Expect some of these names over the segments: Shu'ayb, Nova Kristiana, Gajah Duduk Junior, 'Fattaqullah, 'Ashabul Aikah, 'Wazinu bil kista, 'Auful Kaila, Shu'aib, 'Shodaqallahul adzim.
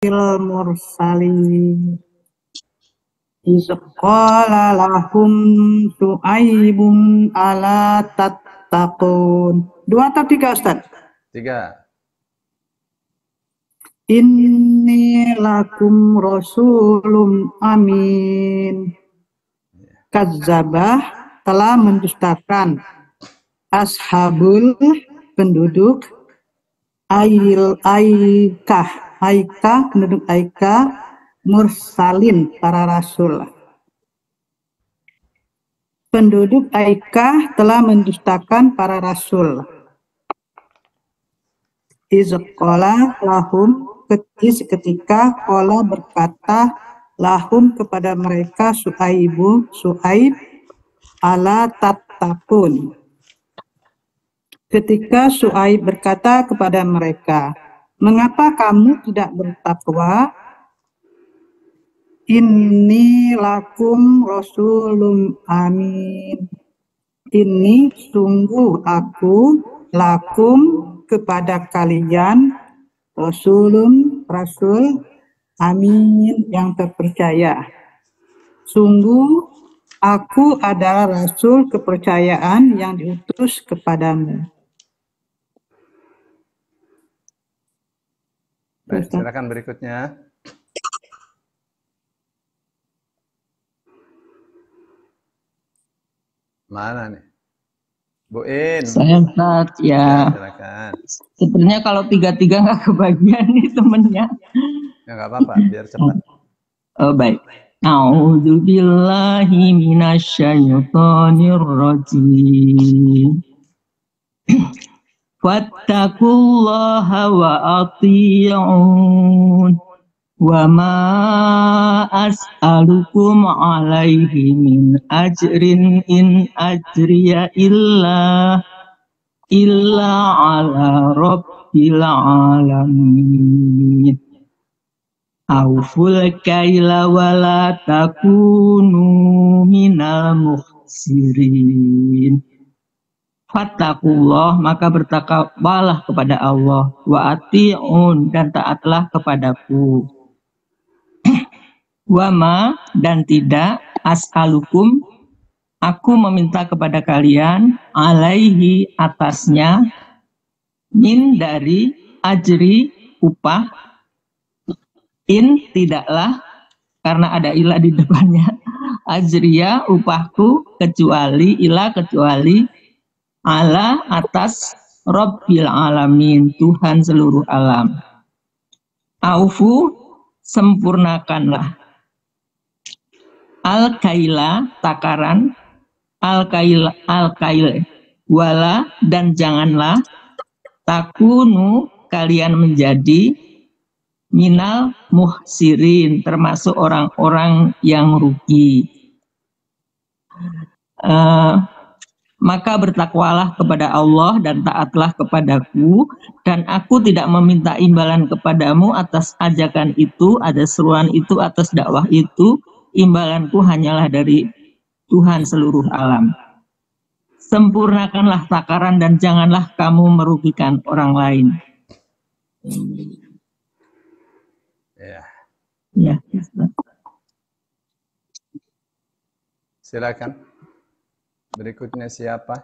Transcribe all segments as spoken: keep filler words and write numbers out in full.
Fil mursalin izqala lahum Shu'aybun ala tattaqun. Dua atau tiga, Ustaz? Tiga. Inni lakum rasulum amin. Kazzabah, telah mendustakan. Ashabul, penduduk Ail Aikah, Aikah, penduduk Aikah, mursalin, para rasul. Penduduk Aikah telah mendustakan para rasul. Izqala lahum, ketika qala berkata lahum kepada mereka Shu'aibu, Shu'aib, ala tattaqun. Ketika Shu'aib berkata kepada mereka, mengapa kamu tidak bertakwa? Inni lakum rasulum amin. Ini sungguh aku, lakum kepada kalian, rasulum rasul, amin, yang terpercaya. Sungguh aku adalah rasul kepercayaan yang diutus kepadamu. Baik, silakan berikutnya. Mana nih? Bu In. Saya Ustaz, ya. Silakan. Sebenarnya kalau tiga-tiga nggak kebagian nih temennya. Ya nggak apa-apa, biar cepat. Oh, baik. A'udzubillahiminasyaitonirrajim. Fattaqullaha wa ati'un, wa ma as'alukum alaihi min ajrin, in ajriya illa illa ala rabbil alamin. Auful kaila wa la takunu minal mukhsirin. Fattaqullah, maka bertakwalah kepada Allah, wa ati'un, dan taatlah kepadaku. Wama, dan tidak, as'alukum, aku meminta kepada kalian, alaihi, atasnya, min, dari, ajri, upah, in, tidaklah, karena ada ilah di depannya, ajriya, upahku, kecuali, ilah, kecuali, ala, atas, Rabbil alamin, Tuhan seluruh alam. Aufu, sempurnakanlah. Al-kaila, takaran. Al-kail, al-kail, wala, dan janganlah. Takunu, kalian menjadi. Minal muhsirin, termasuk orang-orang yang rugi. Uh, Maka bertakwalah kepada Allah dan taatlah kepadaku, dan aku tidak meminta imbalan kepadamu atas ajakan itu, atas seruan itu, atas dakwah itu. Imbalanku hanyalah dari Tuhan seluruh alam. Sempurnakanlah takaran dan janganlah kamu merugikan orang lain. Ya. Ya. Silakan. Berikutnya siapa?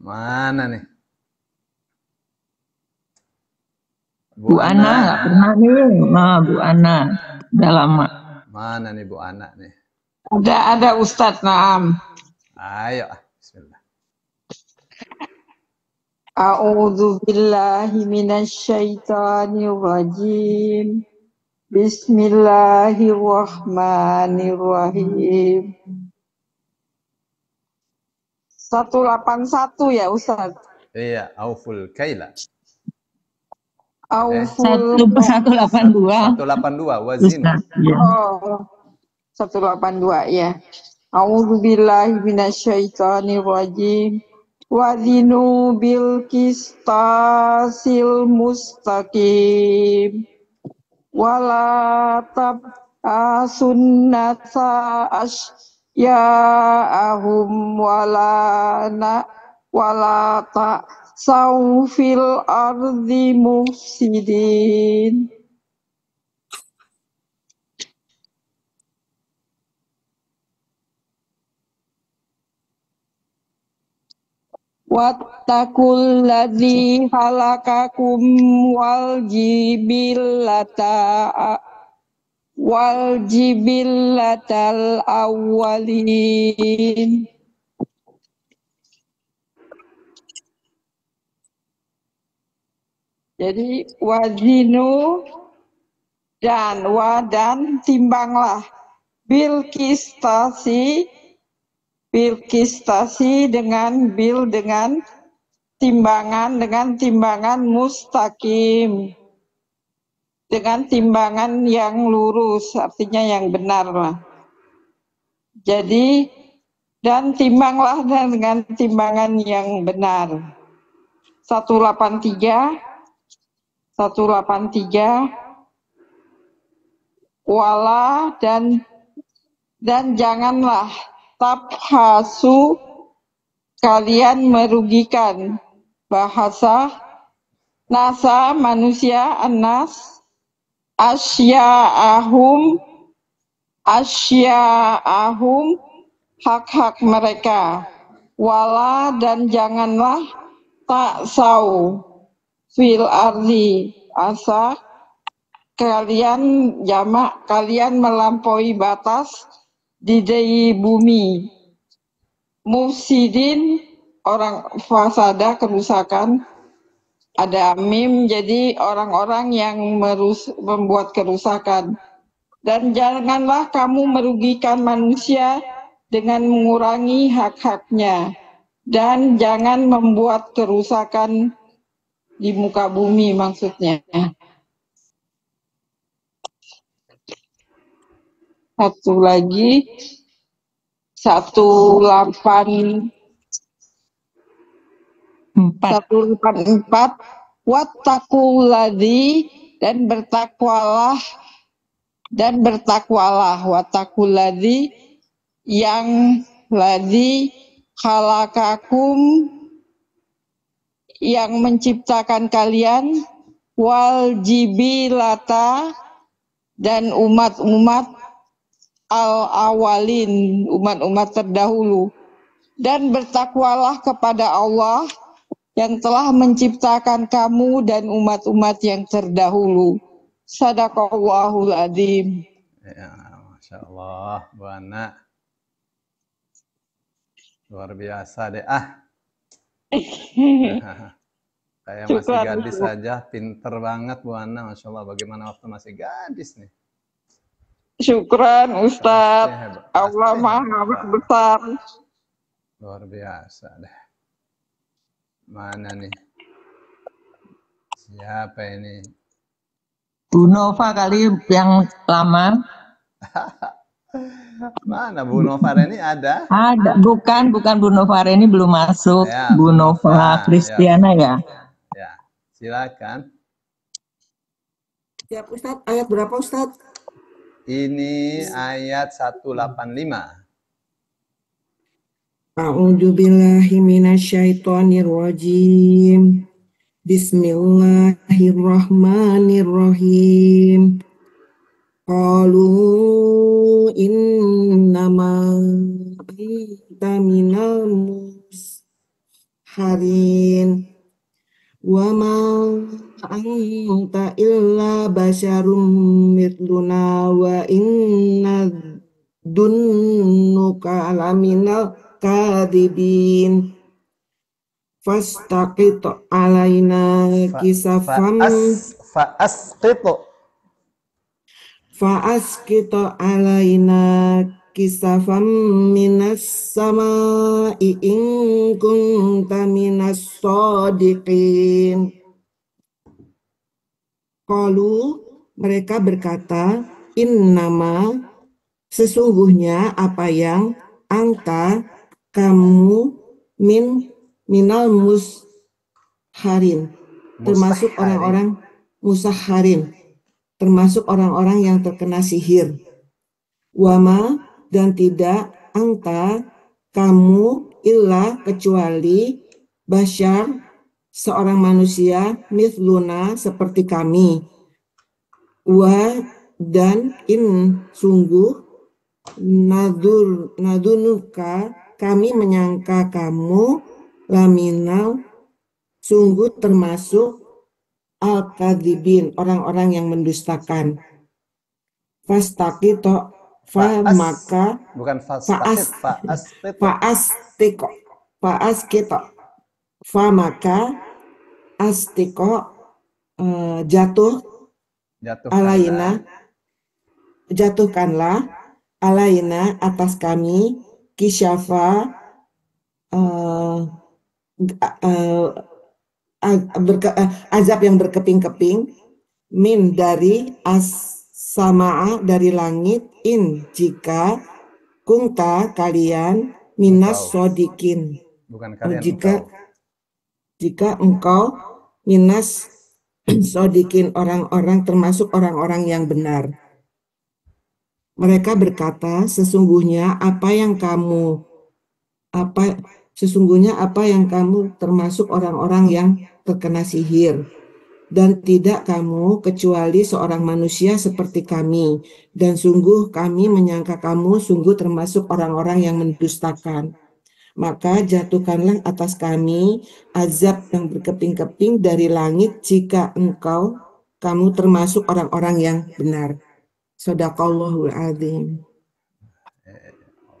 Mana nih? Bu, Bu Ana nggak pernah nih, nah, Bu Ana udah lama. Mana nih Bu Ana nih? Ada ada Ustadz Naam. Ayo, bismillah. A'udzubillahiminasyaitonirrajim. Bismillahirrahmanirrahim. seratus delapan puluh satu ya Ustaz? Iya, Auful Kaila. Auful seratus delapan puluh dua. seratus delapan puluh dua, Wazinu. Oh, seratus delapan puluh dua ya. A'udzubillahiminasyaitonirrajim. Wazinu bil kista sil mustaqim. Wala tab sunnata asya'ahum wala na wala ta وَعَسَوْا فِي الْأَرْضِ مُفْسِدِينَ Wattaqul ladzi halakakum wal jibillata wal jibillatal awwalin Jadi wazinu dan wadan timbanglah bil kistasi Bil kistasi dengan bil dengan timbangan dengan timbangan mustaqim dengan timbangan yang lurus, artinya yang benar lah. Jadi dan timbanglah dengan timbangan yang benar. seratus delapan puluh tiga seratus delapan puluh tiga wala dan dan janganlah tabhasu kalian merugikan bahasa nasa manusia anas asya'ahum asya'ahum hak-hak mereka wala dan janganlah taksau fil ardi asa kalian jamak kalian melampaui batas di bumi mufsidin orang fasada kerusakan ada mim jadi orang-orang yang merus membuat kerusakan dan janganlah kamu merugikan manusia dengan mengurangi hak-haknya dan jangan membuat kerusakan di muka bumi maksudnya Satu lagi, satu delapan empat, satu delapan empat. Wattaqullahi dan bertakwalah dan bertakwalah. Wattaqullahi yang ladzi khalaqakum yang menciptakan kalian wal jibilata dan umat-umat al-awalin, umat-umat terdahulu. Dan bertakwalah kepada Allah yang telah menciptakan kamu dan umat-umat yang terdahulu. Shodaqallahul adzim. Ya, Masya Allah, Bu Ana. Luar biasa deh, ah. Kayak masih gadis saja, pinter banget Bu Ana, Masya Allah. Bagaimana waktu masih gadis nih? Syukran Ustaz, Allah Maha Besar. Luar biasa deh. Mana nih? Siapa ini? Bu Nova kali yang lamar. Mana Bu Nova ini ada? Ada, bukan, bukan Bu Nova ini belum masuk. Ya, Bu Nova Kristiana ya. Ya. Ya, silakan. Siap Ustaz, ayat berapa Ustaz? Ini ayat seratus delapan puluh lima. A'udzubillahiminasyaitonirrajim. Bismillahirrahmanirrahim. Qalu innama anta minal mundzirin. Wa ma anta illa basyarum mithluna wa inna dunnuka laminal kadibin fastaqit alaina kisafam faasqit faasqit alaina kisafam minas sama'i in kunta minas shodiqin. Qalu mereka berkata innama sesungguhnya apa yang anta kamu min minal musharin termasuk orang-orang musharin termasuk orang-orang yang terkena sihir wama dan tidak anta kamu illa kecuali basyar seorang manusia, mithluna seperti kami, wa dan in sungguh, nadur nadunuka kami menyangka kamu, laminal sungguh termasuk al-kadhibin, orang-orang yang mendustakan. Fastaki to fa maka bukan fastaki faastiko faaskito fa maka astiko uh, jatuh jatuhkanlah. alaina jatuhkanlah alaina atas kami kisyafa uh, uh, berke, uh, azab yang berkeping-keping min dari as sama'a dari langit in jika kunta kalian minas sodikin bukan kalian jika engkau. jika engkau minas sodikin orang-orang termasuk orang-orang yang benar. Mereka berkata sesungguhnya apa yang kamu apa sesungguhnya apa yang kamu termasuk orang-orang yang terkena sihir. Dan tidak kamu kecuali seorang manusia seperti kami. Dan sungguh kami menyangka kamu sungguh termasuk orang-orang yang mendustakan. Maka jatuhkanlah atas kami azab yang berkeping-keping dari langit jika engkau, kamu termasuk orang-orang yang benar. Shodaqallahul adzim.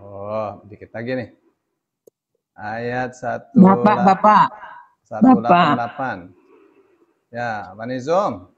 Oh, dikit lagi nih. Ayat satu. Bapak, Bapak. satu delapan delapan. Ya, Manizom.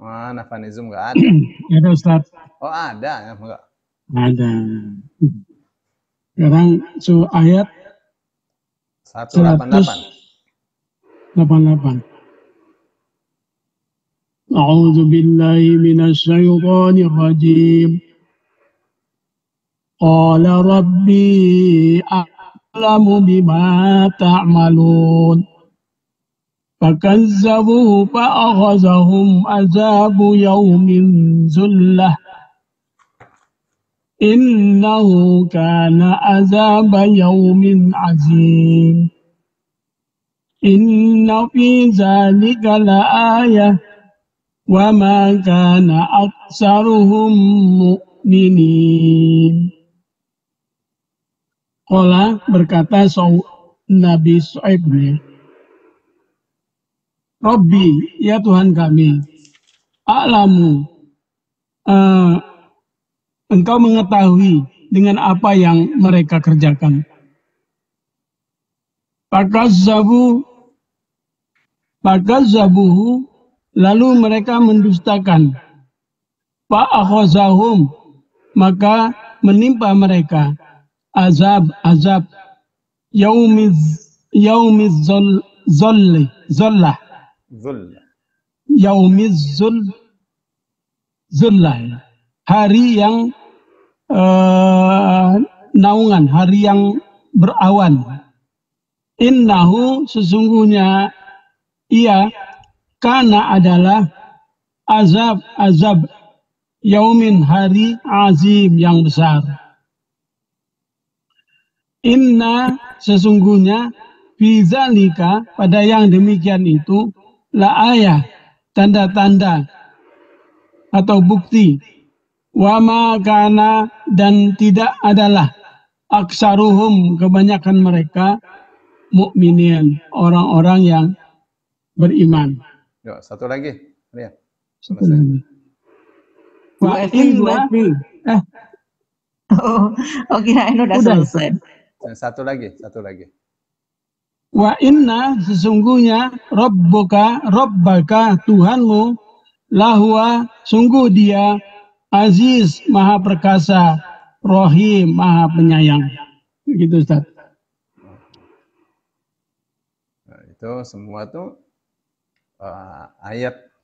Mana Fanizum nggak ada? Ada Ustaz. Oh ada, enggak? Ada. Sekarang so ayat seratus delapan puluh delapan. seratus delapan puluh delapan. A'udzubillahiminasyaitonirrajim. Qala rabbi a'lamu bima ta'malun fakazzabuhu fa'akhazahum azabu yawmin zullah innahu kana azaba yawmin azim inna fi zalika la'ayah wa ma kana aksaruhum mu'minin. Qala berkata so, Nabi Shu'ayb, Rabbi, ya Tuhan kami, a'lamu, uh, engkau mengetahui dengan apa yang mereka kerjakan. Fakazzabu, fakazzabuhu, lalu mereka mendustakan. Fa'akhazahum, maka menimpa mereka azab azab yaumiz yaumiz zol zolli zollah zullah yaumiz zul zullah hari yang uh, naungan, hari yang berawan. Innahu sesungguhnya ia kana adalah azab azab yaumin hari azim yang besar. Inna sesungguhnya fi zalika pada yang demikian itu la ayah tanda-tanda atau bukti wa ma kana dan tidak adalah aksaruhum kebanyakan mereka mukminin orang-orang yang beriman. Yo, satu lagi. Lihat. Wa inna eh oh, oke, okay, udah selesai. Satu lagi, satu lagi. Wa inna sesungguhnya Rabbuka, Rabbaka Tuhanmu, lahua sungguh dia aziz maha perkasa, rahim maha penyayang. Begitu Ustaz. Nah, itu semua tuh uh, ayat